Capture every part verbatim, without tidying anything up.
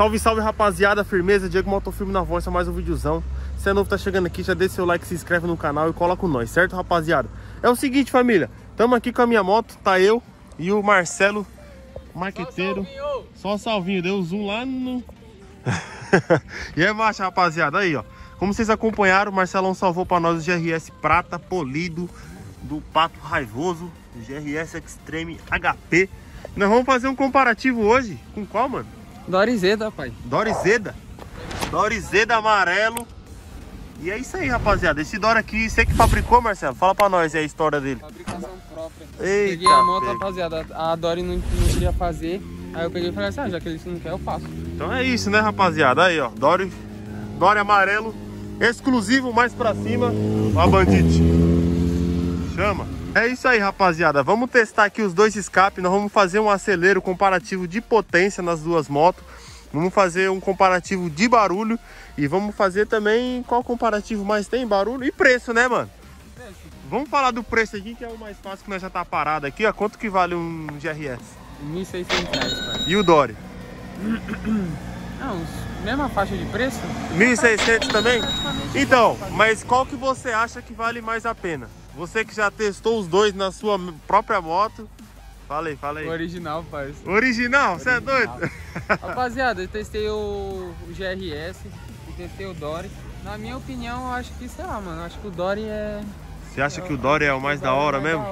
Salve, salve, rapaziada, firmeza, Diego MotoFilm na voz, é mais um videozão. Se é novo, tá chegando aqui, já deixa seu like, se inscreve no canal e cola com nós, certo, rapaziada? É o seguinte, família, tamo aqui com a minha moto, tá eu e o Marcelo Marqueteiro. Só salvinho, deu zoom lá no... E é marcha, rapaziada, aí, ó. Como vocês acompanharam, o Marcelão salvou pra nós o G R S Prata Polido do Pato Raivoso, o G R S Extreme H P. Nós vamos fazer um comparativo hoje com qual, mano? Dorizeda, pai. Dorizeda? Dorizeda amarelo. E é isso aí, rapaziada. Esse Doré aqui, você que fabricou, Marcelo? Fala pra nós aí a história dele. Fabricação própria. Eita, peguei a moto, pega. Rapaziada. A Doré não, não queria fazer. Aí eu peguei e falei assim, ah, já que ele não quer, eu faço. Então é isso, né, rapaziada? Aí, ó, Doré, Doré amarelo, exclusivo, mais pra cima. Ó, Bandit. Chama. É isso aí, rapaziada, vamos testar aqui os dois escapes. Nós vamos fazer um acelero comparativo de potência nas duas motos. Vamos fazer um comparativo de barulho. E vamos fazer também qual comparativo mais tem barulho e preço, né, mano? Preço. Vamos falar do preço aqui, que é o mais fácil, que nós já tá parado aqui, ó. Quanto que vale um G R S? mil e seiscentos reais, pai. E o Doré? Não, mesma faixa de preço. mil e seiscentos reais também? Então, mas qual que você acha que vale mais a pena? Você que já testou os dois na sua própria moto, fala aí, fala aí. Original, pai. Original? Você é doido? Rapaziada, eu testei o G R S, eu testei o Doré. Na minha opinião, eu acho que, sei lá, mano, eu acho que o Doré é... Você acha eu, que o Doré é o mais da hora mesmo?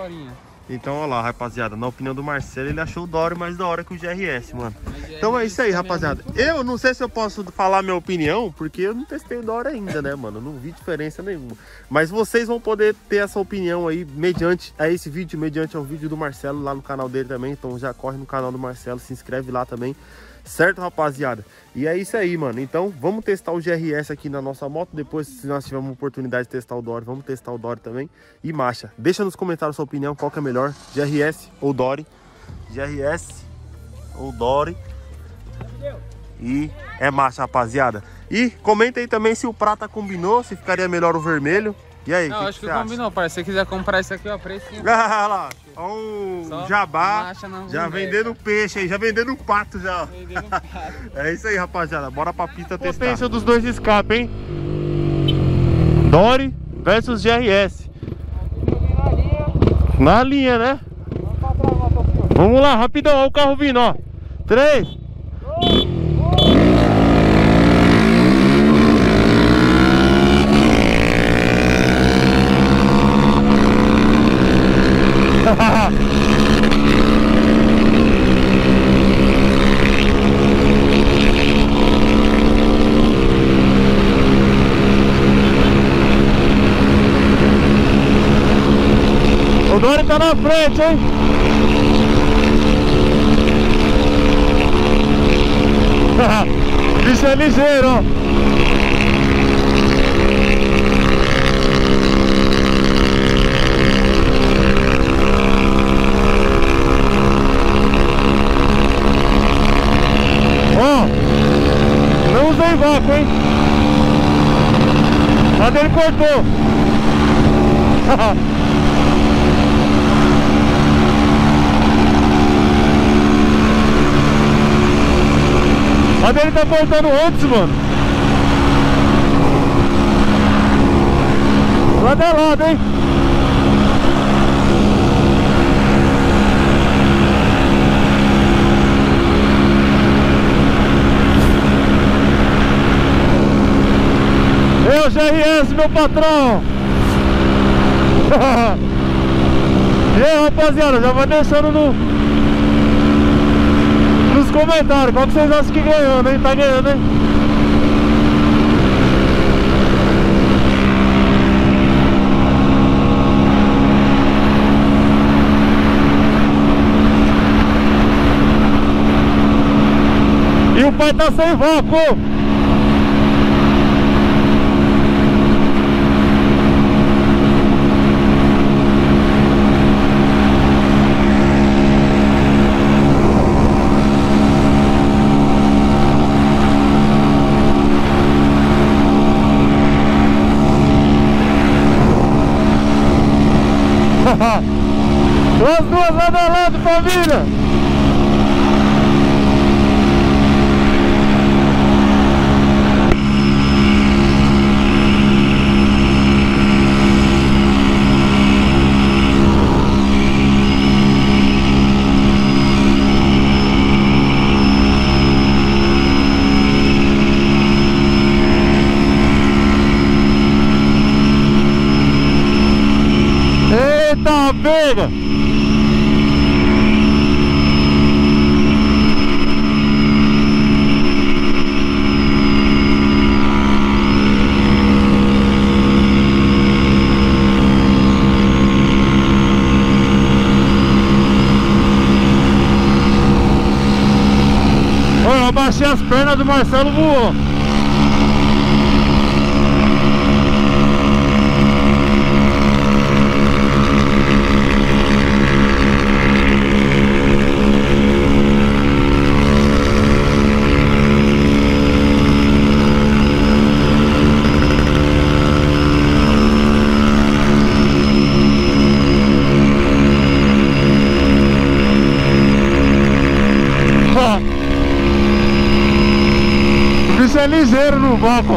Então, olha lá, rapaziada, na opinião do Marcelo, ele achou o Doré mais da hora que o G R S, mano. Então é isso aí, rapaziada. Eu não sei se eu posso falar minha opinião, porque eu não testei o Doré ainda, né, mano? Eu não vi diferença nenhuma. Mas vocês vão poder ter essa opinião aí, mediante a esse vídeo, mediante ao vídeo do Marcelo, lá no canal dele também. Então já corre no canal do Marcelo, se inscreve lá também. Certo, rapaziada? E é isso aí, mano. Então, vamos testar o G R S aqui na nossa moto. Depois, se nós tivermos oportunidade de testar o Doré, vamos testar o Doré também. E marcha. Deixa nos comentários a sua opinião, qual que é melhor, G R S ou Doré. G R S ou Doré. E é marcha, rapaziada. E comenta aí também se o prata combinou, se ficaria melhor o vermelho. E aí, não, que acho que, que combinou, parceiro. Se você quiser comprar isso aqui, ó, precinho. Olha lá, ó, o jabá. Já vendendo peixe aí, já vendendo pato já. Vendendo pato. É isso aí, rapaziada. Bora pra pista testar. Potência dos dois escapes, hein? Doré versus G R S. Na linha. Na linha, né? Vamos lá, rapidão. Ó, o carro vindo, ó. Três. O Doré tá na frente, hein? Bicho é ligeiro, ó. Vácuo, hein? Mas ele cortou. Mas ele tá voltando antes, mano. Lado a lado, hein? G R S, meu patrão. E aí, rapaziada, já vai deixando no... nos comentários qual que vocês acham que ganhou, né? Tá ganhando, hein? E o pai tá sem vácuo. As duas lado a lado, família! curva. Olha, eu baixei as pernas do Marcelo, voou. É ligeiro no vácuo.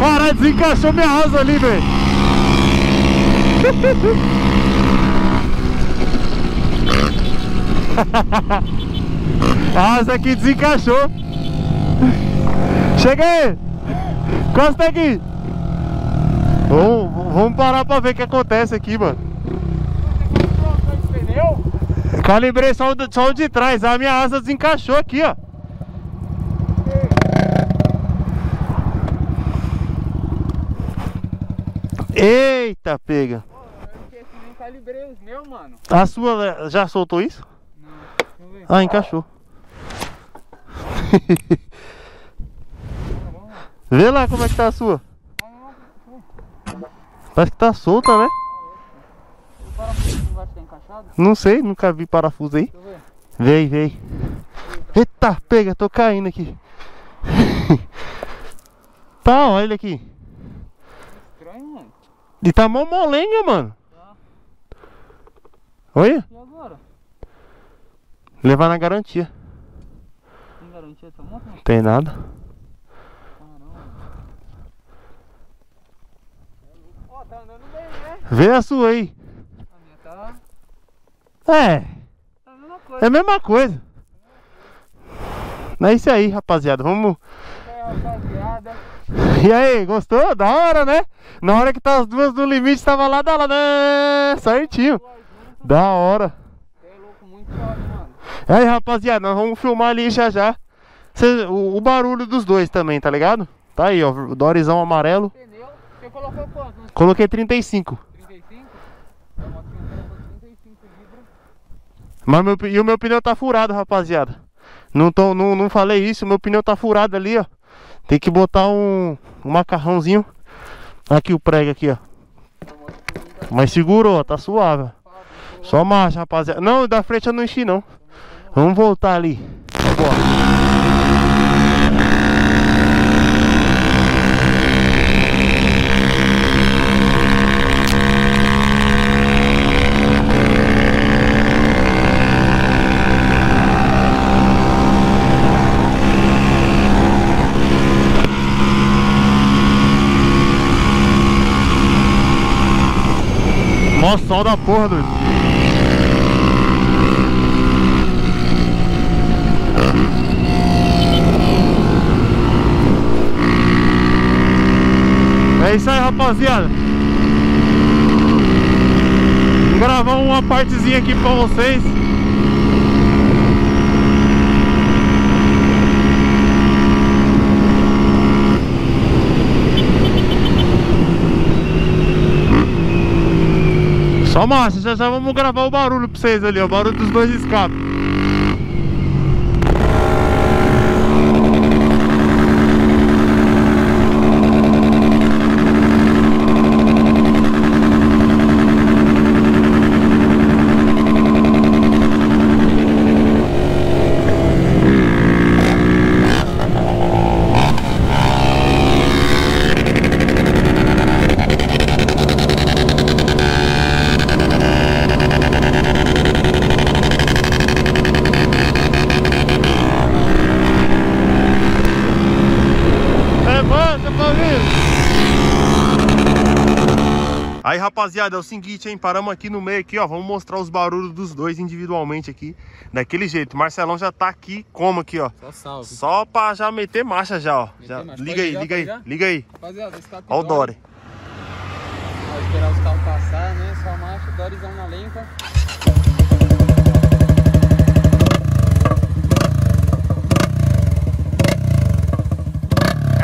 Caralho, desencaixou minha asa ali, velho. A asa aqui desencaixou. Chega aí, encosta aqui. Vamos, vamos parar pra ver o que acontece aqui, mano. Calibrei só o, só o de trás. A minha asa desencaixou aqui, ó. Eita, pega. Calibrei os meus, mano. A sua já soltou isso? Ah, encaixou. Vê lá como é que tá a sua. Parece que tá solta, né? O parafuso não vai ficar encaixado? Não sei, nunca vi parafuso aí. Vem, vem. Eita, pega, tô caindo aqui. Tá, olha ele aqui. Estranho, mano. E tá mó molenga, mano. Olha. E agora? Levar na garantia. Tem garantia essa moto? Não tem nada. Caramba. Ó, tá andando bem, né? Vê a sua aí. A minha tá... É. Tá a mesma coisa. É a mesma coisa. É isso aí, rapaziada. Vamos... É, rapaziada. E aí, gostou? Da hora, né? Na hora que tá as duas no limite, tava lá, da lá, né? Certinho. Da hora. É louco, muito hora, mano. Aí, rapaziada, nós vamos filmar ali já já. Cê, o, o barulho dos dois também, tá ligado? Tá aí, ó, o Dorezão amarelo. Entendeu? Você colocou quanto? Não? Coloquei trinta e cinco. trinta e cinco? É uma trinta e cinco libras. Mas meu, e o meu pneu tá furado, rapaziada. Não, tô, não, não falei isso, meu pneu tá furado ali, ó. Tem que botar um, um macarrãozinho. Aqui o prego, aqui, ó. Mas segurou, ó, tá suave. Só marcha, rapaziada. Não, da frente eu não enchi, não. Vamos voltar ali. Bora. Mó sol da porra, doido. É isso aí, rapaziada. Vou gravar uma partezinha aqui pra vocês. Só marcha, já já vamos gravar o barulho pra vocês ali, ó, o barulho dos dois escapes. rapaziada, é o seguinte, hein, paramos aqui no meio aqui, ó, vamos mostrar os barulhos dos dois individualmente aqui, daquele jeito. Marcelão já tá aqui, como aqui, ó, só salve, só pra já meter marcha já, ó, já, marcha. Liga aí, já, liga aí, já? liga aí, rapaziada, esse tá aqui, ó, o Doré, vai esperar os carros passar, né, só marcha, Dorezão na lenta.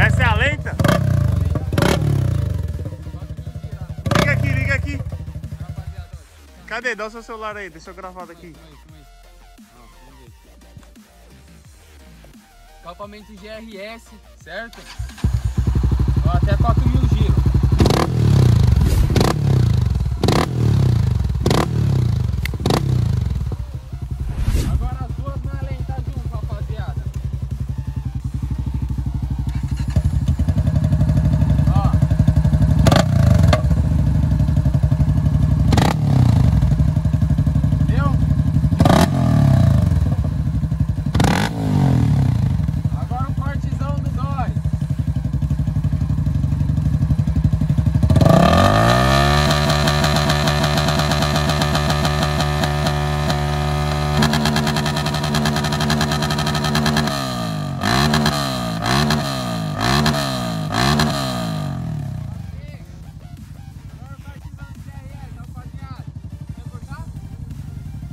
Essa é a lenta? Liga aqui, liga aqui. Cadê? Dá o seu celular aí, deixa eu gravar daqui. Calpamento G R S, certo? Ó, até quatro mil giros.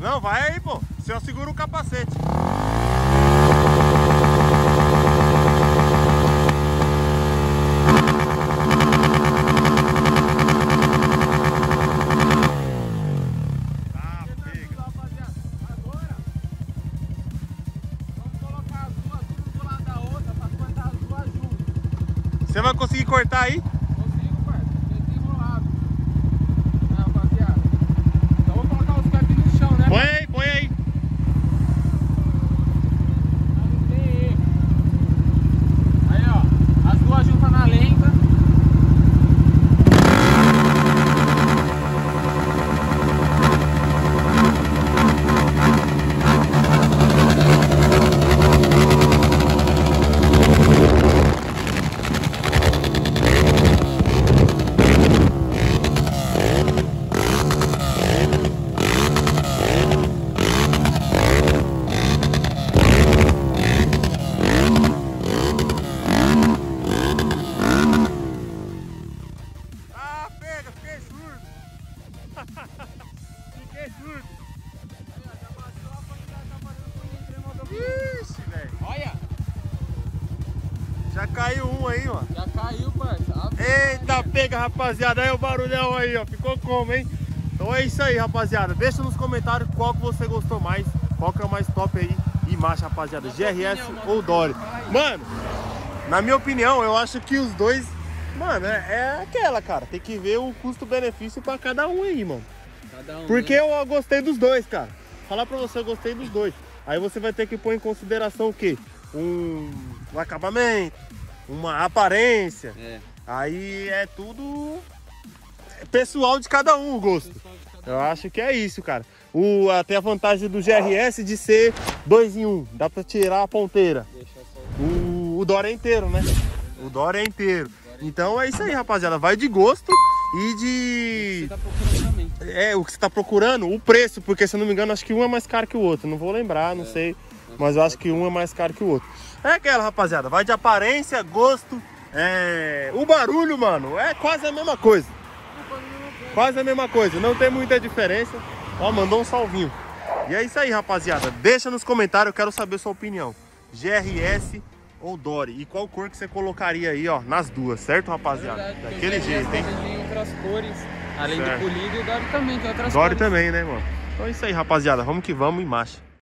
Não, vai aí, pô. Se eu seguro o capacete. Tá, pega. Agora, vamos colocar as duas uma do lado da outra pra cortar as duas juntas. Você vai conseguir cortar aí? Rapaziada, aí o barulhão aí, ó, ficou como, hein? Então é isso aí, rapaziada, deixa nos comentários qual que você gostou mais, qual que é o mais top aí e marcha, rapaziada, na G R S opinião, ou Doré. Mano, na minha opinião, eu acho que os dois, mano, é, é aquela, cara, tem que ver o custo-benefício pra cada um aí, mano, cada um, porque né? eu gostei dos dois, cara, falar pra você, eu gostei dos dois, aí você vai ter que pôr em consideração o quê? Um, um acabamento, uma aparência, é. Aí é tudo pessoal de cada um o gosto. Eu acho que é isso, cara. O, até a vantagem do G R S de ser dois em um. Dá pra tirar a ponteira. O, o Doré é inteiro, né? O Doré é inteiro. Então é isso aí, rapaziada. Vai de gosto e de... É, o que você tá procurando, o preço. Porque se eu não me engano, acho que um é mais caro que o outro. Não vou lembrar, não sei. Mas eu acho que um é mais caro que o outro. É aquela, rapaziada. Vai de aparência, gosto... É, o barulho, mano, é quase a mesma coisa. Quase a mesma coisa, não tem muita diferença. Ó, mandou um salvinho. E é isso aí, rapaziada, deixa nos comentários, eu quero saber a sua opinião. G R S ou Doré? E qual cor que você colocaria aí, ó, nas duas, certo, rapaziada? É verdade, daquele jeito, hein? Tem outras cores, além do polido, o Doré também tem outras cores. Doré também, né, mano? Então é isso aí, rapaziada, vamos que vamos e marcha.